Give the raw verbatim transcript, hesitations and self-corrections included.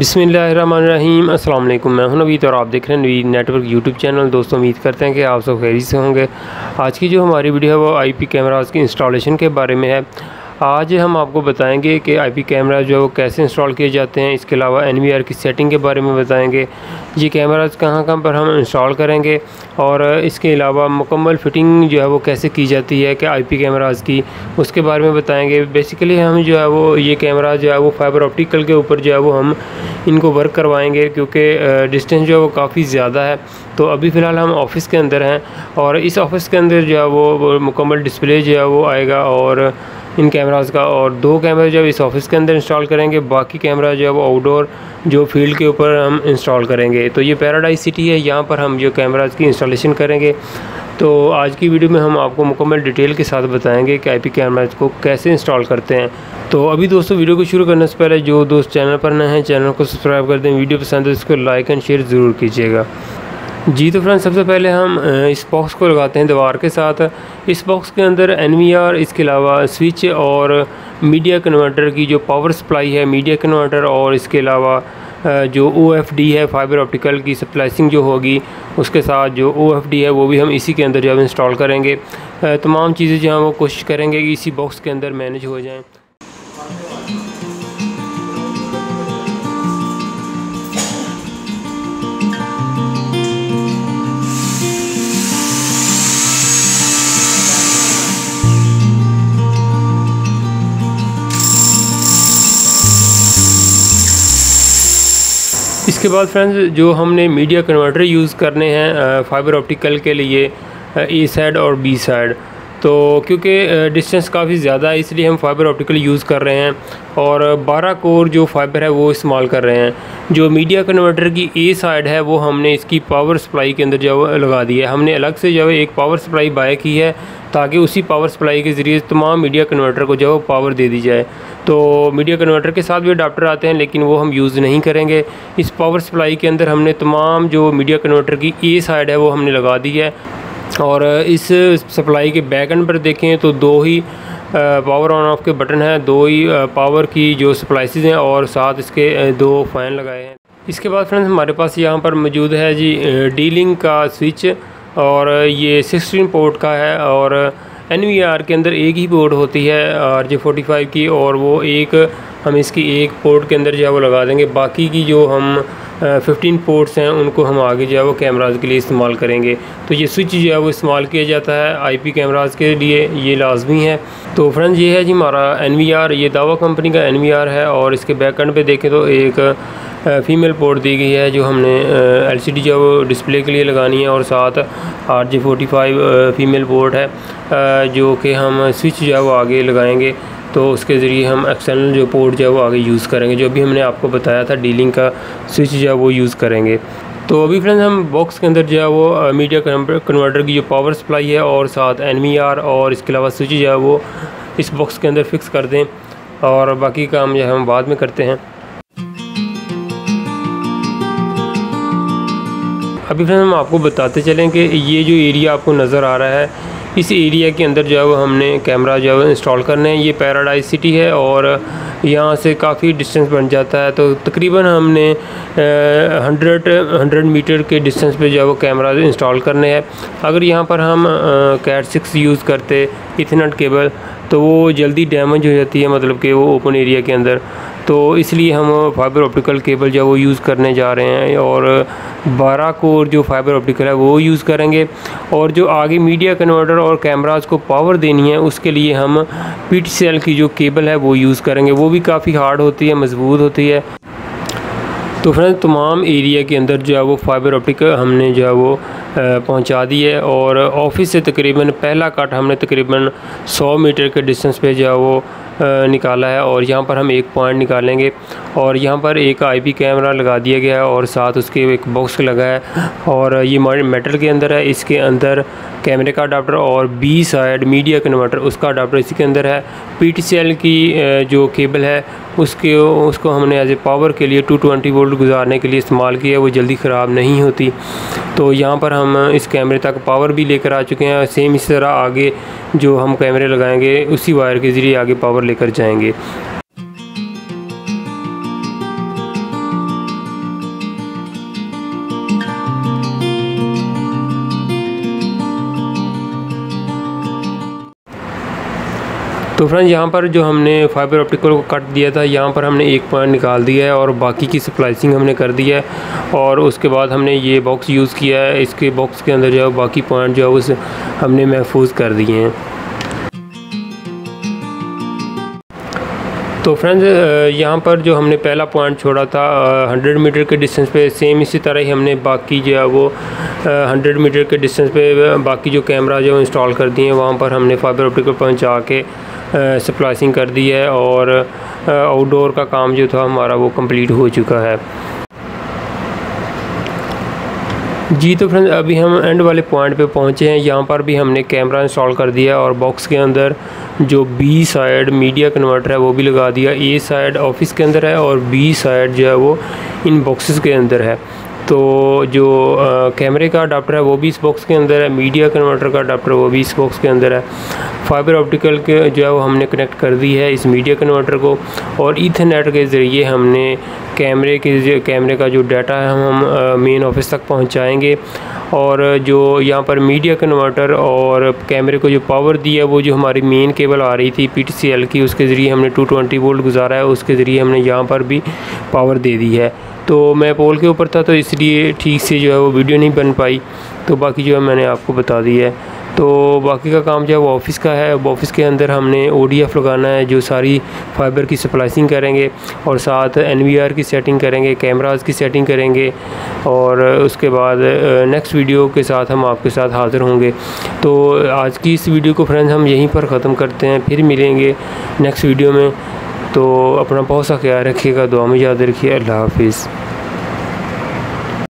बिस्मिल्लाहिर्रहमानिर्रहीम। अस्सलाम वालेकुम, मैं हूं नवीद और आप देख रहे हैं नवीद नेटवर्क यूट्यूब चैनल। दोस्तों उम्मीद करते हैं कि आप सब खैरियत से होंगे। आज की जो हमारी वीडियो है वो आईपी कैमरास की इंस्टॉलेशन के बारे में है। आज हम आपको बताएंगे कि आईपी कैमरा जो है वो कैसे इंस्टॉल किए जाते हैं। इसके अलावा एनवीआर की सेटिंग के बारे में बताएँगे। ये कैमराज कहाँ कहाँ पर हम इंस्टॉल करेंगे और इसके अलावा मुकम्मल फिटिंग जो है वो कैसे की जाती है कि आईपी कैमराज की, उसके बारे में बताएंगे। बेसिकली हम जो है वो ये कैमरा जो है वो फाइबर ऑप्टिकल के ऊपर जो है वो हम इनको वर्क करवाएंगे, क्योंकि डिस्टेंस जो है वो काफ़ी ज़्यादा है। तो अभी फ़िलहाल हम ऑफ़िस के अंदर हैं और इस ऑफ़िस के अंदर जो है वो मुकम्मल डिस्प्ले जो है वो आएगा और इन कैमरास का, और दो कैमरे जो इस ऑफ़िस के अंदर इंस्टॉल करेंगे। बाकी कैमरा जो है वो आउटडोर जो फील्ड के ऊपर हम इंस्टॉल करेंगे। तो ये पैराडाइज सिटी है, यहाँ पर हम जो कैमरास की इंस्टॉलेशन करेंगे। तो आज की वीडियो में हम आपको मुकम्मल डिटेल के साथ बताएंगे कि आईपी कैमराज को कैसे इंस्टॉल करते हैं। तो अभी दोस्तों वीडियो को शुरू करने से पहले जो दोस्त चैनल पर नए हैं चैनल को सब्सक्राइब कर दें, वीडियो पसंद है इसको लाइक एंड शेयर ज़रूर कीजिएगा। जी तो फ्रेंड्स, सबसे पहले हम इस बॉक्स को लगाते हैं दीवार के साथ। इस बॉक्स के अंदर एनवीआर, इसके अलावा स्विच और मीडिया कन्वर्टर की जो पावर सप्लाई है, मीडिया कन्वर्टर, और इसके अलावा जो ओ एफ डी है फाइबर ऑप्टिकल की स्प्लाइसिंग जो होगी उसके साथ जो ओ एफ डी है वो भी हम इसी के अंदर जब इंस्टॉल करेंगे। तमाम चीज़ें जो हैं वो कोशिश करेंगे कि इसी बॉक्स के अंदर मैनेज हो जाएं। इसके बाद फ्रेंड्स जो हमने मीडिया कन्वर्टर यूज़ करने हैं फाइबर ऑप्टिकल के लिए, ए साइड और बी साइड, तो क्योंकि डिस्टेंस काफ़ी ज़्यादा है इसलिए हम फाइबर ऑप्टिकल यूज़ कर रहे हैं और बारह कोर जो फाइबर है वो इस्तेमाल कर रहे हैं। जो मीडिया कन्वर्टर की ए साइड है वो हमने इसकी पावर सप्लाई के अंदर जो लगा दी है। हमने अलग से जो एक पावर सप्लाई बाय की है ताकि उसी पावर सप्लाई के ज़रिए तमाम मीडिया कन्वर्टर को जो पावर दे दी जाए। तो मीडिया कन्वर्टर के साथ भी अडाप्टर आते हैं लेकिन वो हम यूज़ नहीं करेंगे। इस पावर सप्लाई के अंदर हमने तमाम जो मीडिया कन्वर्टर की ए साइड है वो हमने लगा दी है। और इस सप्लाई के बैक एंड पर देखें तो दो ही पावर ऑन ऑफ के बटन हैं, दो ही पावर की जो सप्लाइसेज हैं, और साथ इसके दो फ़ैन लगाए हैं। इसके बाद फ्रेंड्स हमारे पास यहाँ पर मौजूद है जी डी लिंक का स्विच, और ये सिक्सटीन पोर्ट का है, और एनवीआर के अंदर एक ही पोर्ट होती है आर जे फोर्टी फाइव की, और वो एक हम इसकी एक पोर्ट के अंदर जो है वो लगा देंगे। बाकी की जो हम फिफ्टीन पोर्ट्स हैं उनको हम आगे जो है वो कैमराज के लिए इस्तेमाल करेंगे। तो ये स्विच जो है वो इस्तेमाल किया जाता है आईपी कैमराज के लिए, ये लाजमी है। तो फ्रेंड्स ये है जी हमारा एनवीआर, ये दावा कंपनी का एनवीआर है, और इसके बैक एंड पे देखें तो एक फ़ीमेल पोर्ट दी गई है जो हमने एलसीडी जो वो डिस्प्ले के लिए लगानी है, और साथ R J forty five female port है जो कि हम स्विच जो है वो आगे लगाएंगे। तो उसके ज़रिए हम एक्सटर्नल जो पोर्ट जो है वो आगे यूज़ करेंगे, जो भी हमने आपको बताया था डीलिंग का स्विच जो है वो यूज़ करेंगे। तो अभी फ्रेंड्स हम बॉक्स के अंदर जो है वो मीडिया कन्वर्टर की जो पावर सप्लाई है और साथ एनवीआर और इसके अलावा स्विच जो है वो इस बॉक्स के अंदर फिक्स कर दें, और बाकी काम जो है हम बाद में करते हैं। अभी फ्रेंड्स हम आपको बताते चलें कि ये जो एरिया आपको नज़र आ रहा है, इस एरिया के अंदर जो है वो हमने कैमरा जो है इंस्टॉल करने हैं। ये पैराडाइज सिटी है और यहाँ से काफ़ी डिस्टेंस बन जाता है। तो तकरीबन हमने हंड्रेड हंड्रेड मीटर के डिस्टेंस पे जो है वो कैमरा इंस्टॉल करने हैं। अगर यहाँ पर हम कैट सिक्स यूज़ करते इथरनेट केबल तो वो जल्दी डैमेज हो जाती है, मतलब कि वो ओपन एरिया के अंदर, तो इसलिए हम फाइबर ऑप्टिकल केबल जो है वो यूज़ करने जा रहे हैं, और बारह कोर जो फाइबर ऑप्टिकल है वो यूज़ करेंगे। और जो आगे मीडिया कन्वर्टर और कैमराज को पावर देनी है उसके लिए हम पीटीसीएल की जो केबल है वो यूज़ करेंगे, वो भी काफ़ी हार्ड होती है, मजबूत होती है। तो फ्रेंड्स तमाम एरिया के अंदर जो है वो फाइबर ऑप्टिक हमने जो है वो पहुंचा दी है, और ऑफिस से तकरीबन पहला कट हमने तकरीबन सौ मीटर के डिस्टेंस पे जो है वो निकाला है, और यहाँ पर हम एक पॉइंट निकालेंगे। और यहाँ पर एक आईपी कैमरा लगा दिया गया है और साथ उसके एक बॉक्स लगा है, और ये मेटल के अंदर है, इसके अंदर कैमरे का अडाप्टर, और बी साइड मीडिया कन्वर्टर उसका अडाप्टर इसी के अंदर है। पीटीसीएल की जो केबल है उसके उसको हमने एज ए पावर के लिए टू ट्वेंटी वोल्ट गुजारने के लिए इस्तेमाल किया, वो जल्दी ख़राब नहीं होती। तो यहाँ पर हम इस कैमरे तक पावर भी लेकर आ चुके हैं। सेम इस तरह आगे जो हम कैमरे लगाएंगे उसी वायर के ज़रिए आगे पावर लेकर जाएंगे। तो फ्रेंड्स यहाँ पर जो हमने फाइबर ऑप्टिकल को कट दिया था, यहाँ पर हमने एक पॉइंट निकाल दिया है और बाकी की स्प्लाइसिंग हमने कर दी है। और उसके बाद हमने ये बॉक्स यूज़ किया है, इसके बॉक्स के अंदर जो है बाकी पॉइंट जो है उस हमने महफूज कर दिए हैं। तो फ्रेंड्स यहाँ पर जो हमने पहला पॉइंट छोड़ा था हंड्रेड मीटर के डिस्टेंस पे, सेम इसी तरह ही हमने बाकी जो है वो हंड्रेड मीटर के डिस्टेंस पे बाकी जो कैमरा जो इंस्टॉल कर दिए हैं वहाँ पर हमने फाइबर ऑप्टिकल पहुँचा के स्प्लाइसिंग कर दी है और आउटडोर का काम जो था हमारा वो कंप्लीट हो चुका है जी। तो फ्रेंड्स अभी हम एंड वाले पॉइंट पे पहुँचे हैं, यहाँ पर भी हमने कैमरा इंस्टॉल कर दिया और बॉक्स के अंदर जो बी साइड मीडिया कन्वर्टर है वो भी लगा दिया। ए साइड ऑफिस के अंदर है और बी साइड जो है वो इन बॉक्सेस के अंदर है। तो जो कैमरे का अडाप्टर है वो भी इस बॉक्स के अंदर है, मीडिया कन्वर्टर का अडाप्टर वो भी इस बॉक्स के अंदर है। फाइबर ऑप्टिकल के जो है वो हमने कनेक्ट कर दी है इस मीडिया कन्वर्टर को और ईथरनेट के ज़रिए हमने कैमरे के कैमरे का जो डाटा है हम मेन ऑफिस तक पहुंचाएंगे। और जो यहाँ पर मीडिया कन्वर्टर और कैमरे को जो पावर दी है वो जो हमारी मेन केबल आ रही थी पीटीसीएल की, उसके ज़रिए हमने दो सौ बीस वोल्ट गुजारा है, उसके ज़रिए हमने यहाँ पर भी पावर दे दी है। तो मैं पोल के ऊपर था तो इसलिए ठीक से जो है वो वीडियो नहीं बन पाई, तो बाकी जो है मैंने आपको बता दी है। तो बाकी का काम जो है वो ऑफिस का है। अब ऑफिस के अंदर हमने ओडीएफ लगाना है जो सारी फाइबर की स्प्लाइसिंग करेंगे और साथ एनवीआर की सेटिंग करेंगे, कैमरास की सेटिंग करेंगे और उसके बाद नेक्स्ट वीडियो के साथ हम आपके साथ हाज़िर होंगे। तो आज की इस वीडियो को फ्रेंड्स हम यहीं पर ख़त्म करते हैं, फिर मिलेंगे नेक्स्ट वीडियो में। तो अपना बहुत सा ख्याल रखिएगा, दुआ में याद रखिए, अल्लाह हाफिज़।